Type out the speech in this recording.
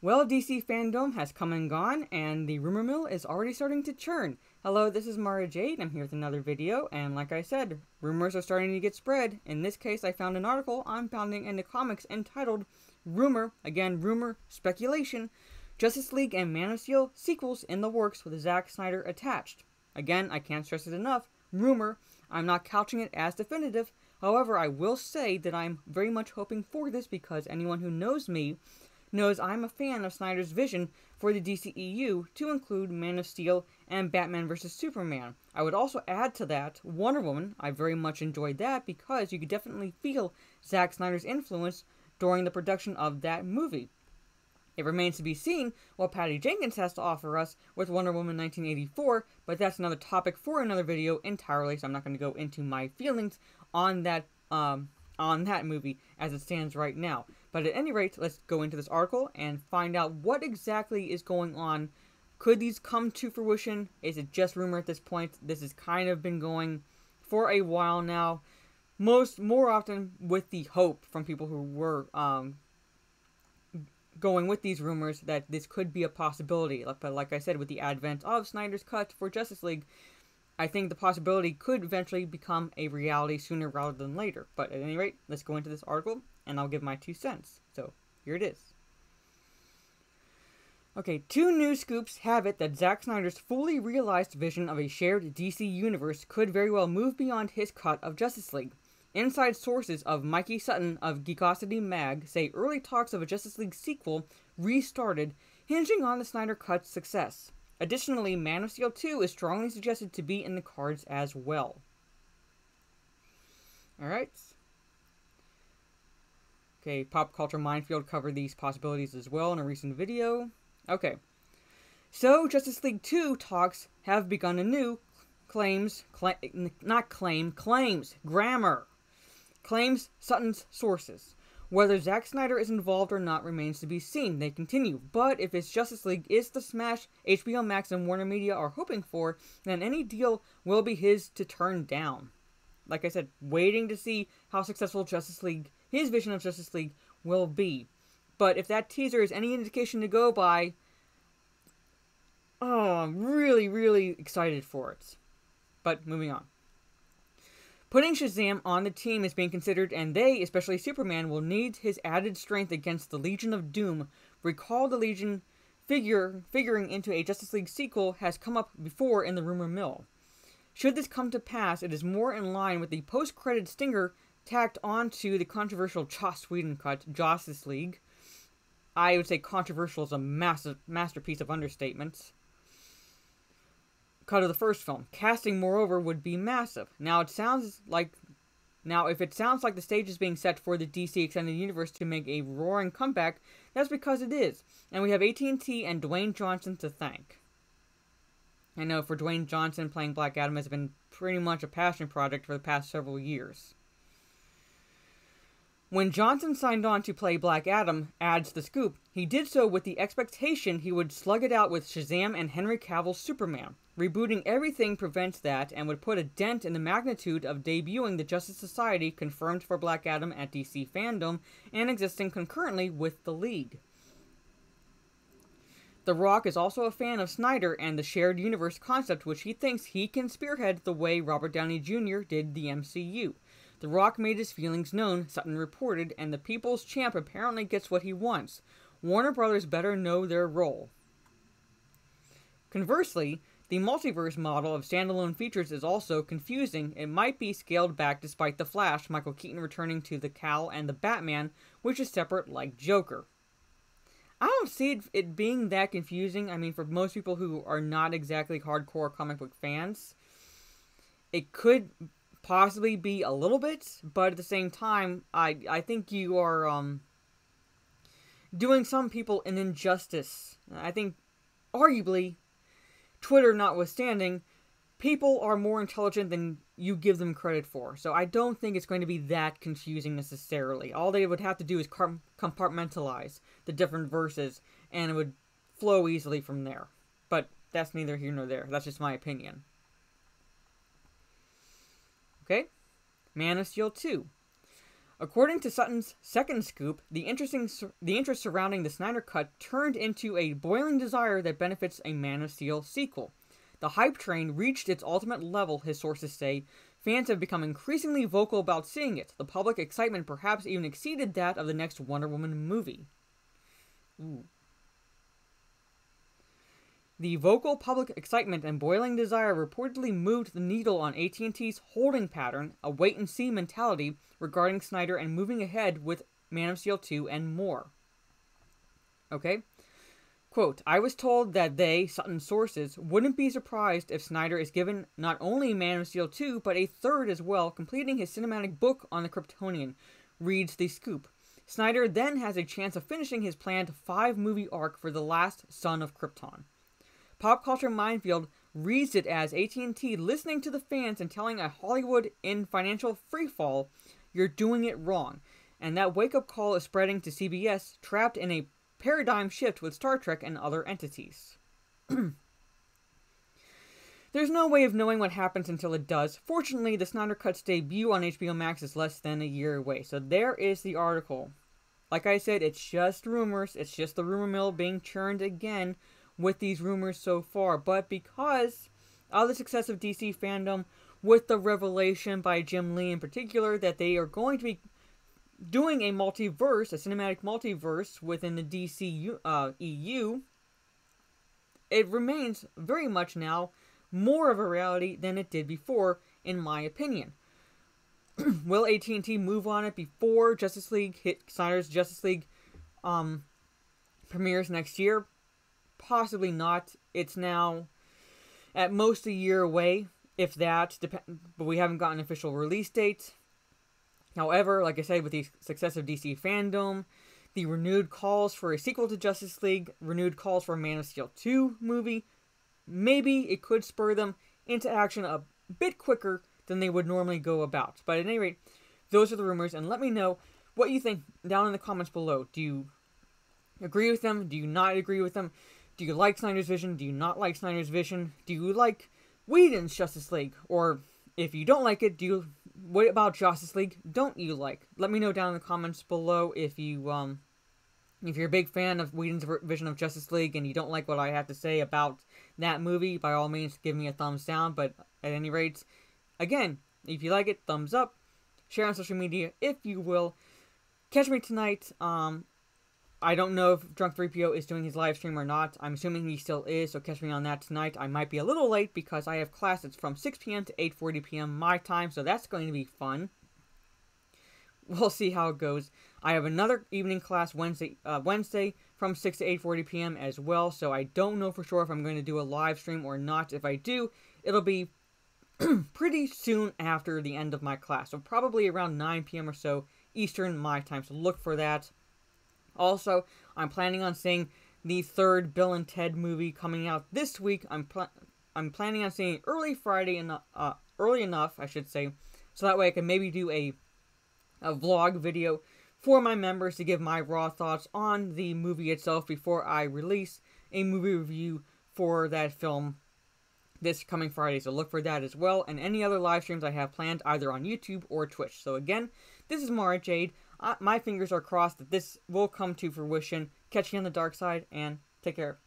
Well, DC fandom has come and gone, and the rumor mill is already starting to churn. Hello, this is Mara Jade, and I'm here with another video, and like I said, rumors are starting to get spread. In this case, I found an article on Founding Into Comics entitled, Rumor, again, rumor, speculation, Justice League and Man of Steel sequels in the works with Zack Snyder attached. Again, I can't stress it enough, rumor, I'm not couching it as definitive, however, I will say that I'm very much hoping for this because anyone who knows me knows I'm a fan of Snyder's vision for the DCEU to include Man of Steel and Batman vs. Superman. I would also add to that Wonder Woman. I very much enjoyed that because you could definitely feel Zack Snyder's influence during the production of that movie. It remains to be seen what Patty Jenkins has to offer us with Wonder Woman 1984, but that's another topic for another video entirely, so I'm not going to go into my feelings on that movie as it stands right now. But at any rate, let's go into this article and find out what exactly is going on. Could these come to fruition? Is it just rumor at this point? This has kind of been going for a while now. More often with the hope from people who were going with these rumors that this could be a possibility. But like I said, with the advent of Snyder's Cut for Justice League, I think the possibility could eventually become a reality sooner rather than later. But at any rate, let's go into this article and I'll give my 2 cents. So here it is. Okay, two news scoops have it that Zack Snyder's fully realized vision of a shared DC universe could very well move beyond his cut of Justice League. Inside sources of Mikey Sutton of Geekosity Mag say early talks of a Justice League sequel restarted, hinging on the Snyder Cut's success. Additionally, Man of Steel 2 is strongly suggested to be in the cards as well. Alright. Okay, Pop Culture Minefield covered these possibilities as well in a recent video. Okay. So, Justice League 2 talks have begun anew. Claims Sutton's sources. Whether Zack Snyder is involved or not remains to be seen, they continue. But if his Justice League is the smash HBO Max and Warner Media are hoping for, then any deal will be his to turn down. Like I said, waiting to see how successful Justice League, his vision of Justice League, will be. But if that teaser is any indication to go by, oh, I'm really, really excited for it. But moving on. Putting Shazam on the team is being considered, and they, especially Superman, will need his added strength against the Legion of Doom. Recall the Legion figuring into a Justice League sequel has come up before in the rumor mill. Should this come to pass, it is more in line with the post-credit stinger tacked onto the controversial Joss Whedon cut, Justice League. I would say controversial is a massive masterpiece of understatement. Cut of the first film. Casting, moreover, would be massive. Now, if it sounds like the stage is being set for the DC Extended Universe to make a roaring comeback, that's because it is. And we have AT&T and Dwayne Johnson to thank. I know for Dwayne Johnson, playing Black Adam has been pretty much a passion project for the past several years. When Johnson signed on to play Black Adam, adds the scoop, he did so with the expectation he would slug it out with Shazam and Henry Cavill's Superman. Rebooting everything prevents that and would put a dent in the magnitude of debuting the Justice Society confirmed for Black Adam at DC fandom and existing concurrently with the League. The Rock is also a fan of Snyder and the shared universe concept, which he thinks he can spearhead the way Robert Downey Jr. did the MCU. The Rock made his feelings known, Sutton reported, and the People's Champ apparently gets what he wants. Warner Brothers better know their role. Conversely, the multiverse model of standalone features is also confusing. It might be scaled back despite The Flash, Michael Keaton returning to the Cal and the Batman, which is separate like Joker. I don't see it being that confusing. I mean, for most people who are not exactly hardcore comic book fans, it could possibly be a little bit, but at the same time, I think you are doing some people an injustice. I think, arguably, Twitter notwithstanding, people are more intelligent than you give them credit for. So I don't think it's going to be that confusing necessarily. All they would have to do is compartmentalize the different verses, and it would flow easily from there. But that's neither here nor there. That's just my opinion. Okay? Man of Steel 2. According to Sutton's second scoop, the interest surrounding the Snyder Cut turned into a boiling desire that benefits a Man of Steel sequel. The hype train reached its ultimate level, his sources say. Fans have become increasingly vocal about seeing it. The public excitement perhaps even exceeded that of the next Wonder Woman movie. Ooh. The vocal public excitement and boiling desire reportedly moved the needle on AT&T's holding pattern, a wait-and-see mentality regarding Snyder and moving ahead with Man of Steel 2 and more. Okay? Quote, I was told that they, Sutton's sources, wouldn't be surprised if Snyder is given not only Man of Steel 2, but a third as well, completing his cinematic book on the Kryptonian, reads the scoop. Snyder then has a chance of finishing his planned 5-movie arc for The Last Son of Krypton. Pop Culture Minefield reads it as AT&T listening to the fans and telling a Hollywood in financial freefall, you're doing it wrong. And that wake-up call is spreading to CBS, trapped in a paradigm shift with Star Trek and other entities. There's no way of knowing what happens until it does. Fortunately, the Snyder Cut's debut on HBO Max is less than a year away. So there is the article. Like I said, it's just rumors. It's just the rumor mill being churned again with these rumors so far, but because of the success of DC fandom, with the revelation by Jim Lee in particular that they are going to be doing a multiverse, a cinematic multiverse within the DCEU, it remains very much now more of a reality than it did before, in my opinion. Will AT&T move on it before Justice League, Snyder's Justice League premieres next year? Possibly not. It's now at most a year away, if that, but we haven't gotten an official release date. However, like I said, with the success of DC fandom, the renewed calls for a sequel to Justice League, renewed calls for a Man of Steel 2 movie, maybe it could spur them into action a bit quicker than they would normally go about. But at any rate, those are the rumors, and let me know what you think down in the comments below. Do you agree with them? Do you not agree with them? Do you like Snyder's vision? Do you not like Snyder's vision? Do you like Whedon's Justice League? Or if you don't like it, what about Justice League don't you like? Let me know down in the comments below if you're a big fan of Whedon's vision of Justice League and you don't like what I have to say about that movie, by all means, give me a thumbs down. But at any rate, again, if you like it, thumbs up. Share on social media if you will. Catch me tonight. I don't know if Drunk3PO is doing his live stream or not. I'm assuming he still is, so catch me on that tonight. I might be a little late because I have class. It's from 6 p.m. to 8:40 p.m. my time, so that's going to be fun. We'll see how it goes. I have another evening class Wednesday from 6 to 8:40 p.m. as well, so I don't know for sure if I'm going to do a live stream or not. If I do, it'll be pretty soon after the end of my class, so probably around 9 p.m. or so Eastern my time, so look for that. Also, I'm planning on seeing the third Bill and Ted movie coming out this week. I'm planning on seeing early Friday, early enough, I should say, so that way I can maybe do a vlog video for my members to give my raw thoughts on the movie itself before I release a movie review for that film this coming Friday. So look for that as well, and any other live streams I have planned either on YouTube or Twitch. So again, this is Mara Jade. My fingers are crossed that this will come to fruition. Catch you on the dark side, and take care.